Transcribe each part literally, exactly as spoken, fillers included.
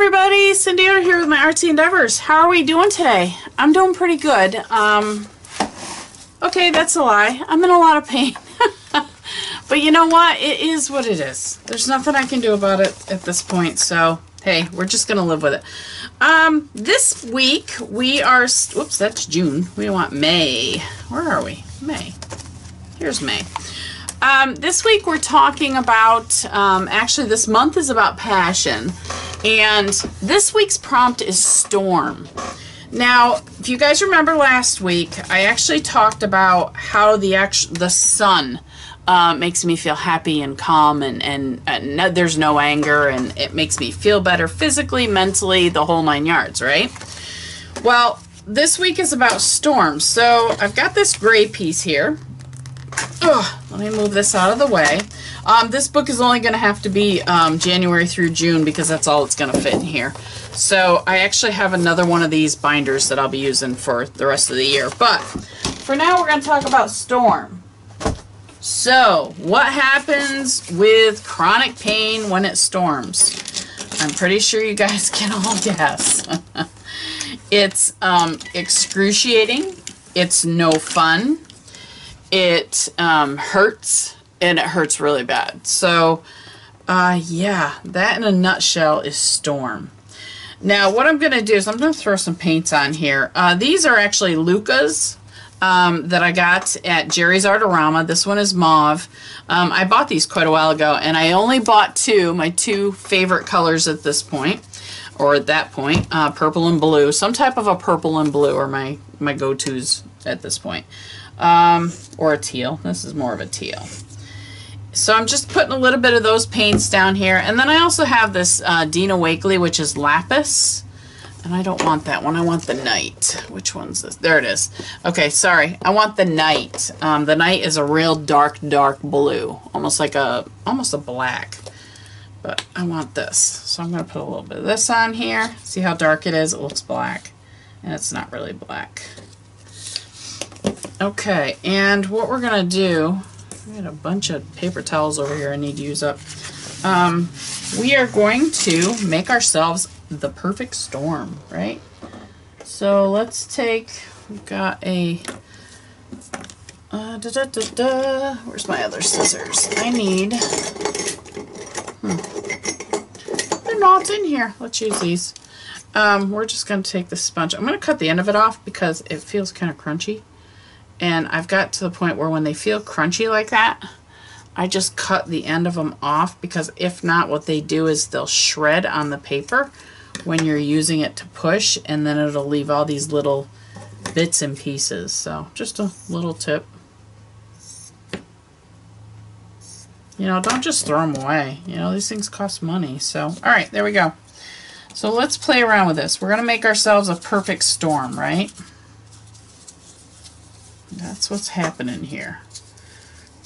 everybody, Cindy Utter here with my Artsy Endeavors. How are we doing today? I'm doing pretty good. Um, okay, that's a lie. I'm in a lot of pain. But you know what? It is what it is. There's nothing I can do about it at this point, so hey, we're just going to live with it. Um, this week we are, whoops, that's June. We don't want May. Where are we? May. Here's May. Um, this week we're talking about, um, actually this month is about passion, and this week's prompt is storm. Now, if you guys remember last week, I actually talked about how the act the sun uh, makes me feel happy and calm, and, and, and no, there's no anger, and it makes me feel better physically, mentally, the whole nine yards, right? Well, this week is about storms, so I've got this gray piece here. Oh, let me move this out of the way. Um, this book is only going to have to be um, January through June because that's all it's going to fit in here. So I actually have another one of these binders that I'll be using for the rest of the year. But for now, we're going to talk about storm. So what happens with chronic pain when it storms? I'm pretty sure you guys can all guess. It's um, excruciating. It's no fun. It um, hurts, and it hurts really bad. So, uh, yeah, that in a nutshell is storm. Now, what I'm going to do is I'm going to throw some paints on here. Uh, these are actually Lukas um, that I got at Jerry's Artorama. This one is mauve. Um, I bought these quite a while ago, and I only bought two, my two favorite colors at this point, or at that point, uh, purple and blue. Some type of a purple and blue are my, my go-tos at this point. Um, or a teal. This is more of a teal. So I'm just putting a little bit of those paints down here. And then I also have this uh, Dina Wakely, which is Lapis. And I don't want that one. I want the Night. Which one's this? There it is. Okay, sorry. I want the Night. Um, the Night is a real dark, dark blue. Almost like a, almost a black. But I want this. So I'm going to put a little bit of this on here. See how dark it is? It looks black. And it's not really black. Okay, and what we're gonna do, we got a bunch of paper towels over here I need to use up. Um, we are going to make ourselves the perfect storm, right? So let's take, we've got a, uh, da, da, da, da. Where's my other scissors? I need, hmm. They're not in here. Let's use these. Um, we're just gonna take the sponge. I'm gonna cut the end of it off because it feels kind of crunchy. And I've got to the point where when they feel crunchy like that, I just cut the end of them off, because if not, what they do is they'll shred on the paper when you're using it to push, and then it'll leave all these little bits and pieces. So just a little tip. You know, don't just throw them away. You know, these things cost money. So, all right, there we go. So let's play around with this. We're going to make ourselves a perfect storm, right? That's what's happening here.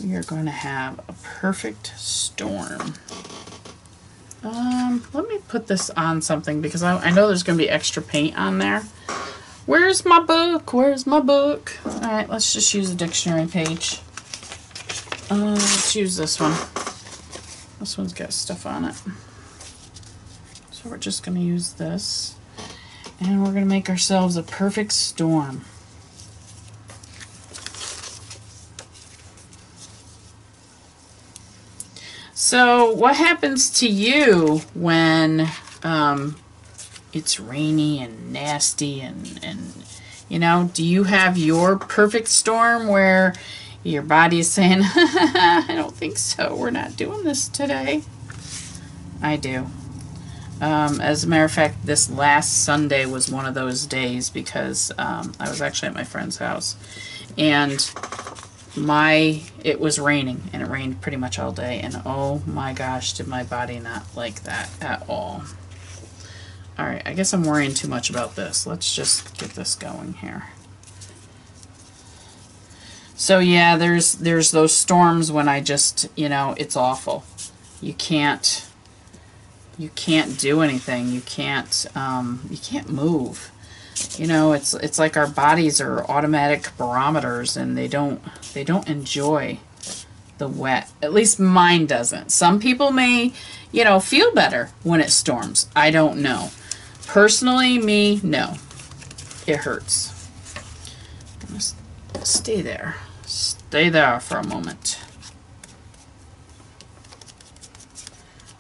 We are going to have a perfect storm. Um, let me put this on something because I, I know there's going to be extra paint on there. Where's my book? Where's my book? All right, let's just use a dictionary page. Uh, let's use this one. This one's got stuff on it. So we're just going to use this. And we're going to make ourselves a perfect storm. So what happens to you when um, it's rainy and nasty and, and, you know, do you have your perfect storm where your body is saying, I don't think so, we're not doing this today? I do. Um, as a matter of fact, this last Sunday was one of those days because um, I was actually at my friend's house. And my it was raining, and it rained pretty much all day, and oh my gosh, did my body not like that at all. All right, I guess I'm worrying too much about this. Let's just get this going here. So yeah, there's there's those storms when I just, you know, it's awful. You can't you can't do anything. You can't um, you can't move. You know, it's it's like our bodies are automatic barometers, and they don't they don't enjoy the wet. At least mine doesn't. Some people may, you know, feel better when it storms. I don't know. Personally, me, no. It hurts. I'm gonna stay there. Stay there for a moment.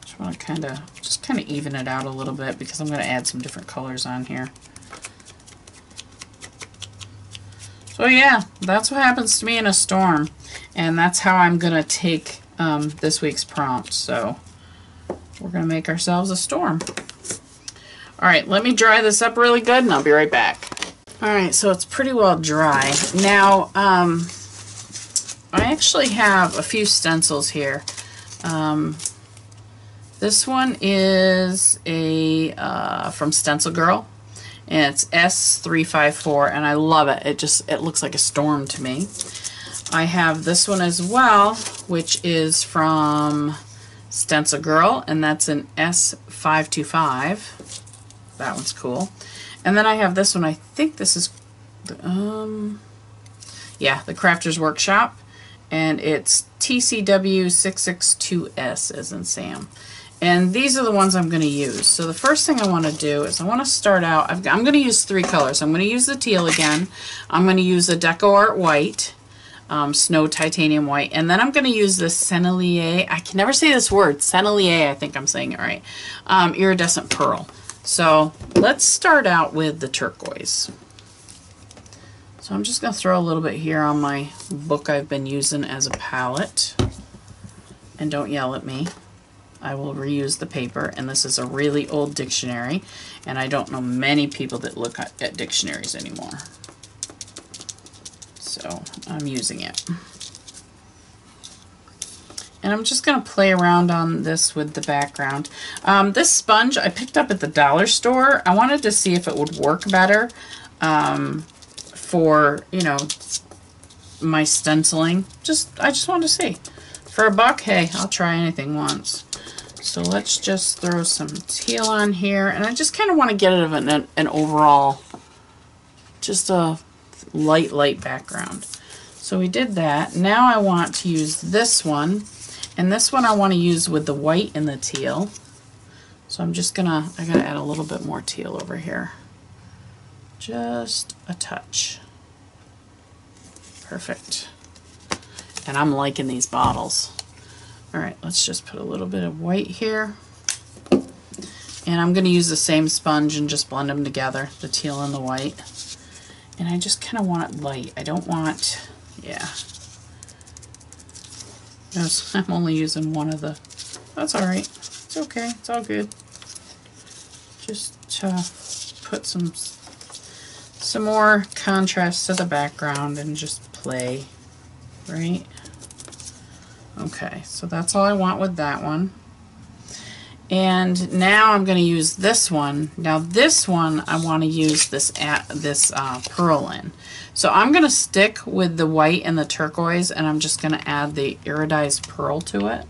Just want to kind of, just kind of even it out a little bit because I'm going to add some different colors on here. So yeah, that's what happens to me in a storm, and that's how I'm going to take um, this week's prompt. So we're going to make ourselves a storm. All right, let me dry this up really good, and I'll be right back. All right, so it's pretty well dry. Now, um, I actually have a few stencils here. Um, this one is a uh, from Stencil Girl. And it's S three five four, and I love it. It just, it looks like a storm to me. I have this one as well, which is from Stencil Girl, and that's an S five two five. That one's cool. And then I have this one. I think this is, um, yeah, the Crafter's Workshop, and it's T C W six six two S, as in Sam. And these are the ones I'm going to use. So the first thing I want to do is I want to start out, I've, I'm going to use three colors. I'm going to use the teal again. I'm going to use the DecoArt white, um, Snow Titanium White. And then I'm going to use the Sennelier, I can never say this word, Sennelier, I think I'm saying it right, um, Iridescent Pearl. So let's start out with the turquoise. So I'm just going to throw a little bit here on my book I've been using as a palette. And don't yell at me. I will reuse the paper, and this is a really old dictionary, and I don't know many people that look at dictionaries anymore. So I'm using it. And I'm just going to play around on this with the background. Um, this sponge I picked up at the dollar store. I wanted to see if it would work better um, for, you know, my stenciling. Just, I just wanted to see. For a buck, hey, I'll try anything once. So let's just throw some teal on here, and I just kind of want to get it of an, an overall, just a light, light background. So we did that. Now I want to use this one, and this one I want to use with the white and the teal. So I'm just gonna, I gotta add a little bit more teal over here. Just a touch. Perfect. And I'm liking these bottles. All right, let's just put a little bit of white here. And I'm going to use the same sponge and just blend them together, the teal and the white. And I just kind of want it light. I don't want, yeah. Notice I'm only using one of the, that's all right. It's okay, it's all good. Just uh, put some, some more contrast to the background and just play, right? Okay, so that's all I want with that one. And now I'm going to use this one. Now this one I want to use this at, this uh, pearl in. So I'm going to stick with the white and the turquoise, and I'm just going to add the iridized pearl to it.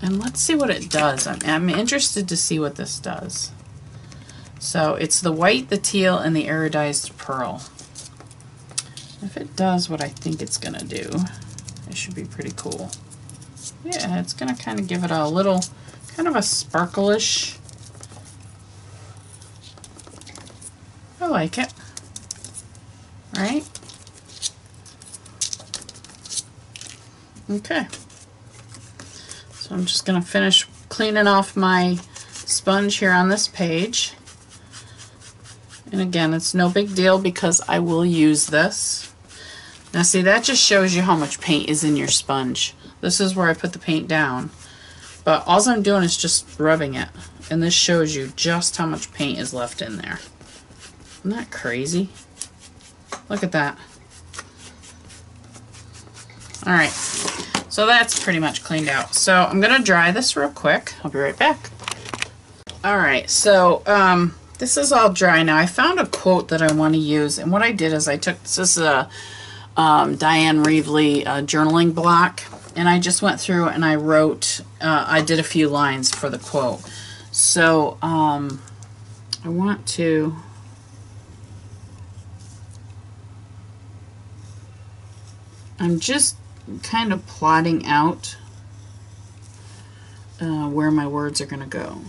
And let's see what it does. I'm, I'm interested to see what this does. So it's the white, the teal, and the iridized pearl. If it does what I think it's going to do, it should be pretty cool. Yeah, it's going to kind of give it a little, kind of a sparkle-ish. I like it. Right? Okay. So I'm just going to finish cleaning off my sponge here on this page. And again, it's no big deal because I will use this. Now see, that just shows you how much paint is in your sponge. This is where I put the paint down. But all I'm doing is just rubbing it. And this shows you just how much paint is left in there. Isn't that crazy? Look at that. Alright, so that's pretty much cleaned out. So I'm going to dry this real quick. I'll be right back. Alright, so um, this is all dry now. I found a quote that I want to use. And what I did is I took, this is a Um, Diane Reevely uh, journaling block, and I just went through and I wrote, uh, I did a few lines for the quote. So um, I want to, I'm just kind of plotting out uh, where my words are going to go.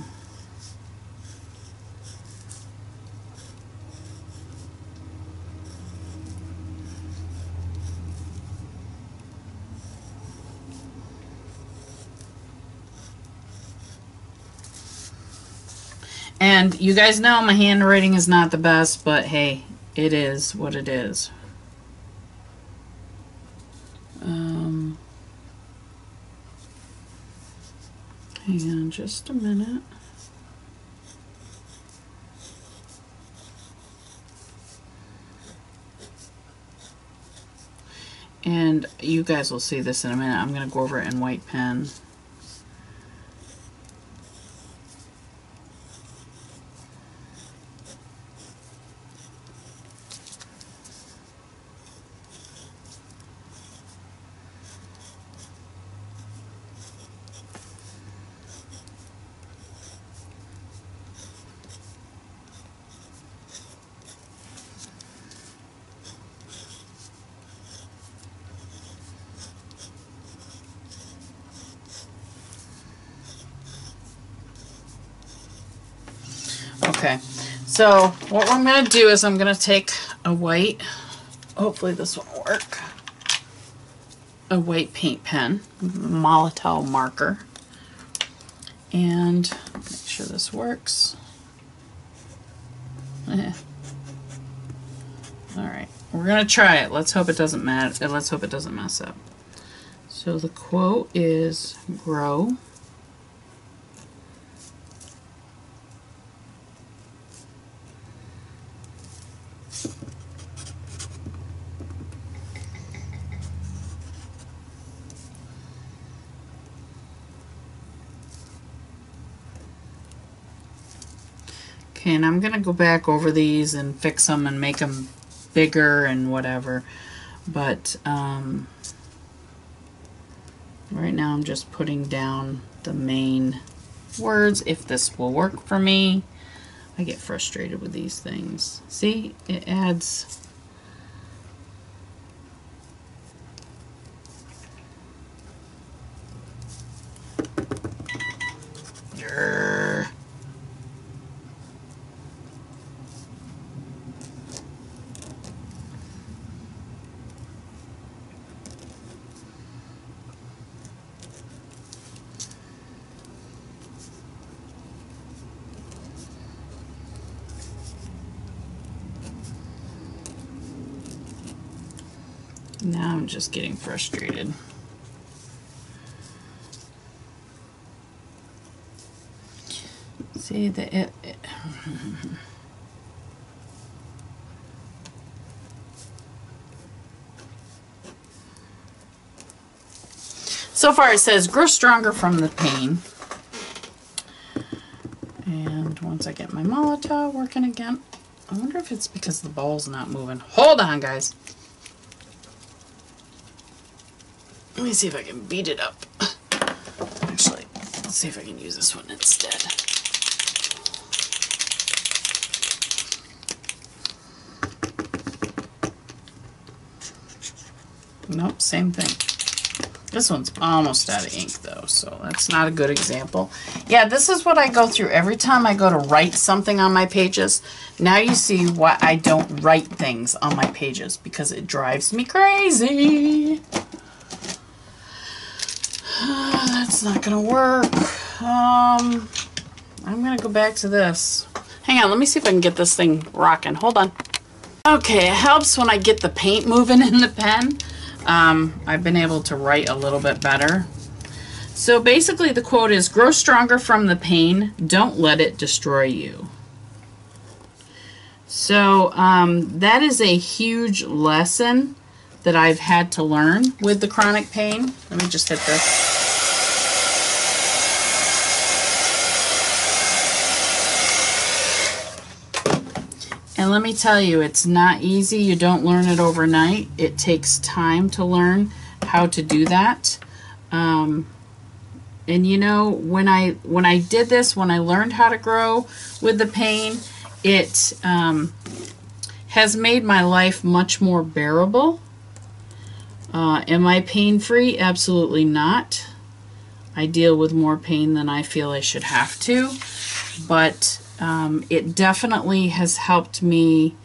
And you guys know my handwriting is not the best, but hey, it is what it is. Um, hang on just a minute. And you guys will see this in a minute. I'm going to go over it in white pen. So what I'm going to do is I'm going to take a white, hopefully this will work, a white paint pen, Molotov marker, and make sure this works. Eh. All right, we're going to try it. Let's hope it doesn't matter. Let's hope it doesn't mess up. So the quote is grow. And I'm going to go back over these and fix them and make them bigger and whatever. But um, right now I'm just putting down the main words, if this will work for me. I get frustrated with these things. See, it adds... Now I'm just getting frustrated. See the it, it. So far it says grow stronger from the pain. And once I get my Molotov working again, I wonder if it's because the ball's not moving. Hold on, guys. Let me see if I can beat it up. Actually, let's see if I can use this one instead. Nope, same thing. This one's almost out of ink though, so that's not a good example. Yeah, this is what I go through every time I go to write something on my pages. Now you see why I don't write things on my pages, because it drives me crazy. That's not gonna work. Um, I'm gonna go back to this. Hang on, let me see if I can get this thing rocking. Hold on. Okay, it helps when I get the paint moving in the pen. Um, I've been able to write a little bit better. So basically the quote is, grow stronger from the pain, don't let it destroy you. So um, that is a huge lesson that I've had to learn with the chronic pain. Let me just hit this. And let me tell you, it's not easy. You don't learn it overnight. It takes time to learn how to do that. Um, and you know, when I when I did this, when I learned how to grow with the pain, it um, has made my life much more bearable. Uh, am I pain-free? Absolutely not. I deal with more pain than I feel I should have to, but um, it definitely has helped me.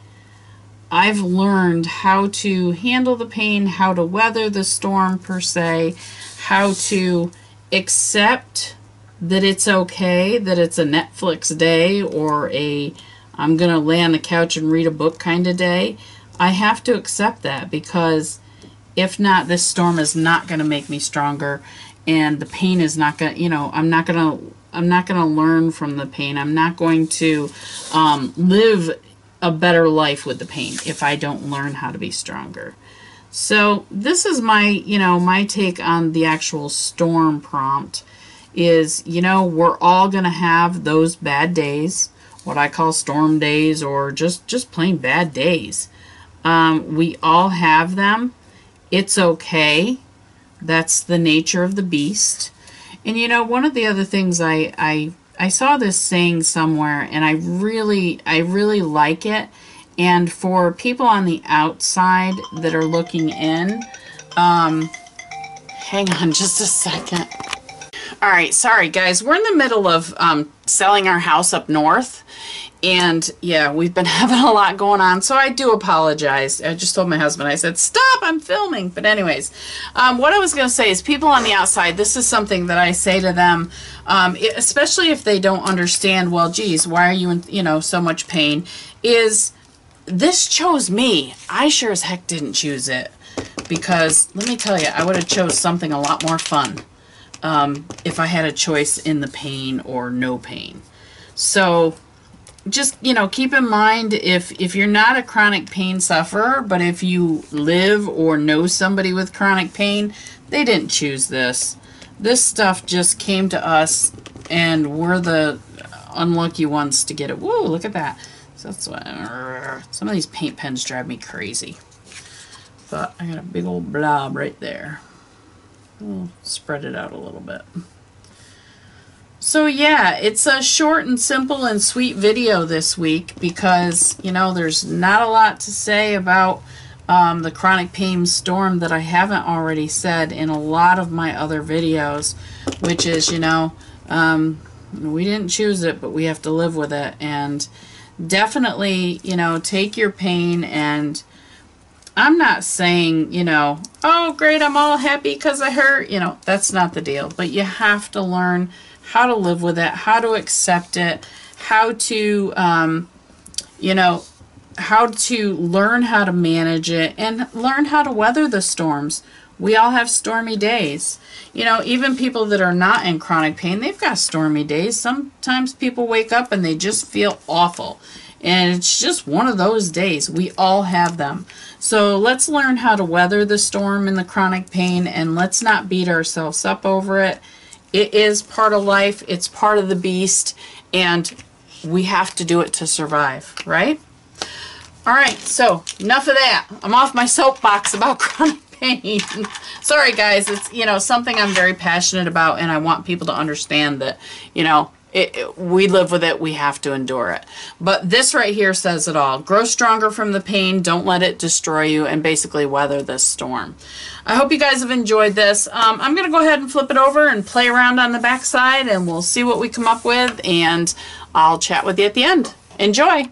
I've learned how to handle the pain, how to weather the storm per se, how to accept that it's okay, that it's a Netflix day or a I'm gonna lay on the couch and read a book kind of day. I have to accept that, because if not, this storm is not gonna make me stronger, and the pain is not gonna, you know, I'm not gonna I'm not gonna learn from the pain. I'm not going to um, live a better life with the pain if I don't learn how to be stronger. So this is my, you know, my take on the actual storm prompt is, you know, we're all gonna have those bad days, what I call storm days, or just just plain bad days. Um, we all have them. It's okay. That's the nature of the beast. And you know, one of the other things I I I saw this saying somewhere, and I really, I really like it. And for people on the outside that are looking in, um, hang on just a second. All right, sorry guys, we're in the middle of um, selling our house up north. And yeah, we've been having a lot going on, so I do apologize. I just told my husband, I said, stop, I'm filming. But anyways, um, what I was going to say is people on the outside, this is something that I say to them, um, it, especially if they don't understand, well, geez, why are you in, you know, so much pain, is this chose me. I sure as heck didn't choose it, because let me tell you, I would have chose something a lot more fun um, if I had a choice in the pain or no pain. So just, you know, keep in mind, if if you're not a chronic pain sufferer, but if you live or know somebody with chronic pain, they didn't choose this. This stuff just came to us, and we're the unlucky ones to get it. Whoa, look at that. So that's what, some of these paint pens drive me crazy. But I got a big old blob right there. We'll spread it out a little bit. So yeah, it's a short and simple and sweet video this week, because, you know, there's not a lot to say about um, the chronic pain storm that I haven't already said in a lot of my other videos, which is, you know, um, we didn't choose it, but we have to live with it. And definitely, you know, take your pain, and I'm not saying, you know, oh great, I'm all happy because I hurt, you know, that's not the deal. But you have to learn how to live with it, how to accept it, how to, um, you know, how to learn how to manage it, and learn how to weather the storms. We all have stormy days. You know, even people that are not in chronic pain, they've got stormy days. Sometimes people wake up and they just feel awful. And it's just one of those days. We all have them. So let's learn how to weather the storm in the chronic pain, and let's not beat ourselves up over it. It is part of life, it's part of the beast, and we have to do it to survive, right? All right, so enough of that. I'm off my soapbox about chronic pain. Sorry, guys, it's, you know, something I'm very passionate about, and I want people to understand that, you know, It, it, we live with it, we have to endure it. But this right here says it all. Grow stronger from the pain, don't let it destroy you, and basically weather this storm. I hope you guys have enjoyed this. Um, I'm going to go ahead and flip it over and play around on the back side, and we'll see what we come up with, and I'll chat with you at the end. Enjoy!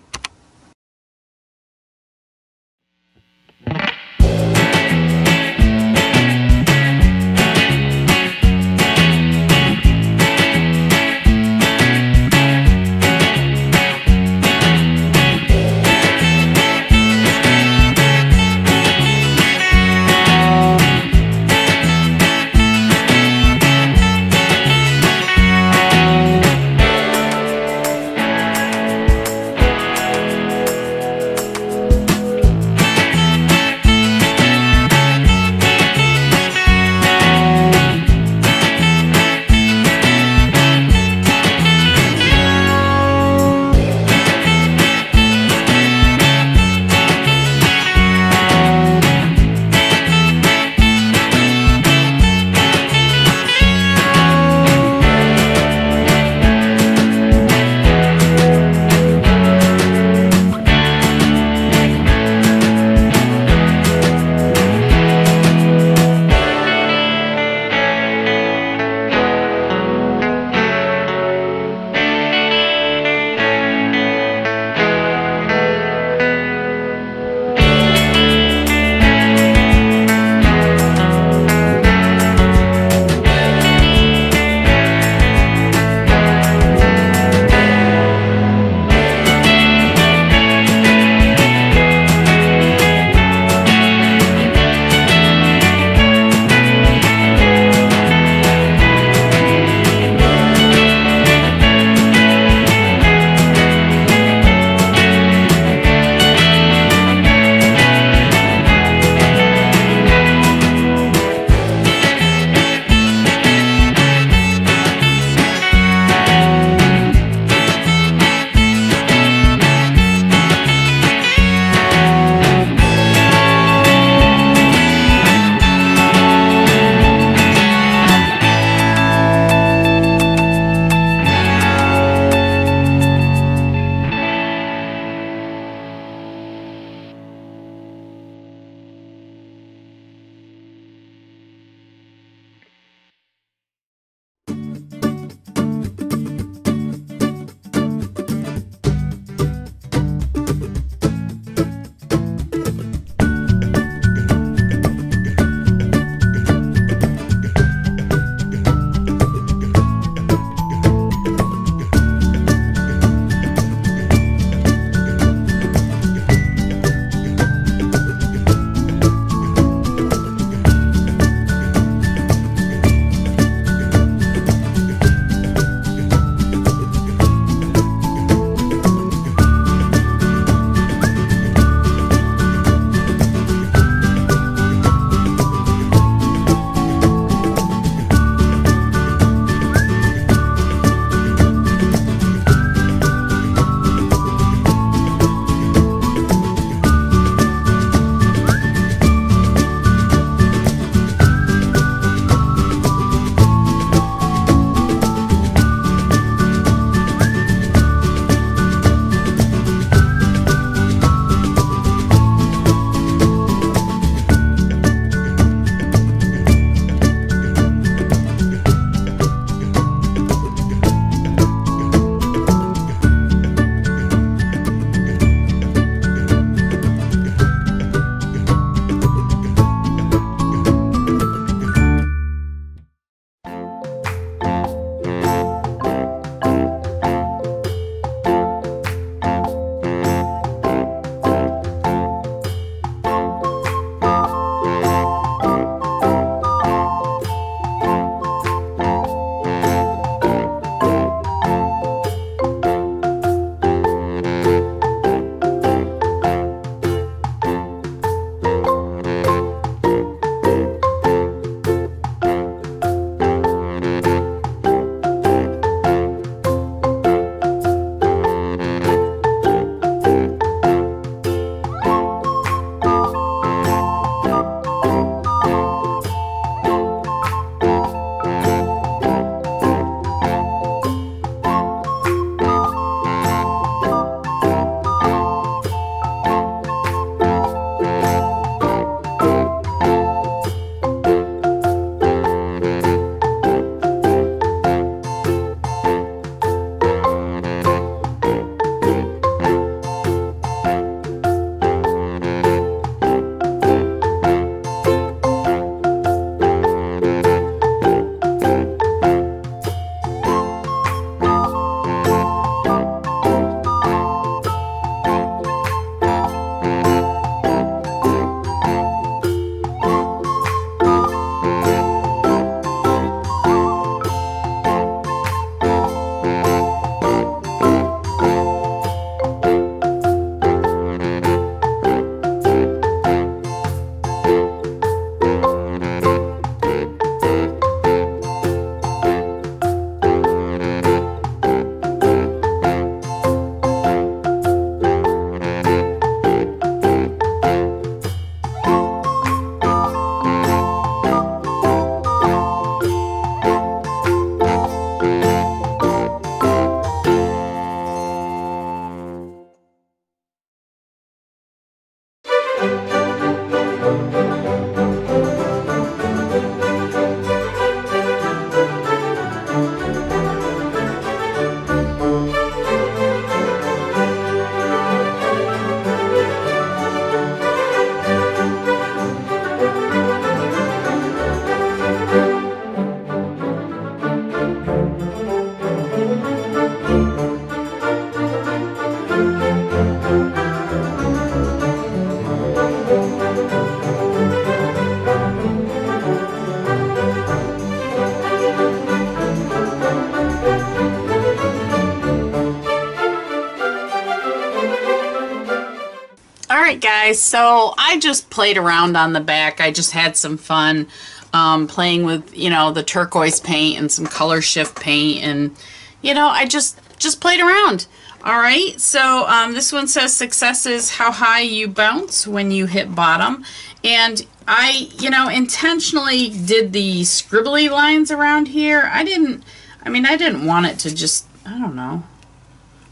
Alright guys, so I just played around on the back. I just had some fun um, playing with, you know, the turquoise paint and some color shift paint, and, you know, I just, just played around. Alright, so um, this one says success is how high you bounce when you hit bottom. And I, you know, intentionally did the scribbly lines around here. I didn't, I mean, I didn't want it to just, I don't know.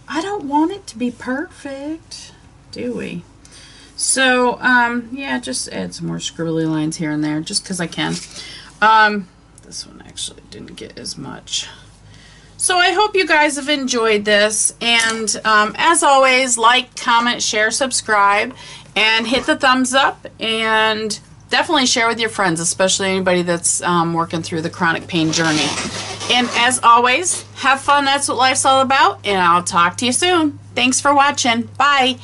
I don't want it to be perfect, do we? So, um, yeah, just add some more scribbly lines here and there, just because I can. Um, this one actually didn't get as much. So I hope you guys have enjoyed this, and um, as always, like, comment, share, subscribe, and hit the thumbs up, and definitely share with your friends, especially anybody that's um, working through the chronic pain journey. And as always, have fun. That's what life's all about, and I'll talk to you soon. Thanks for watching. Bye.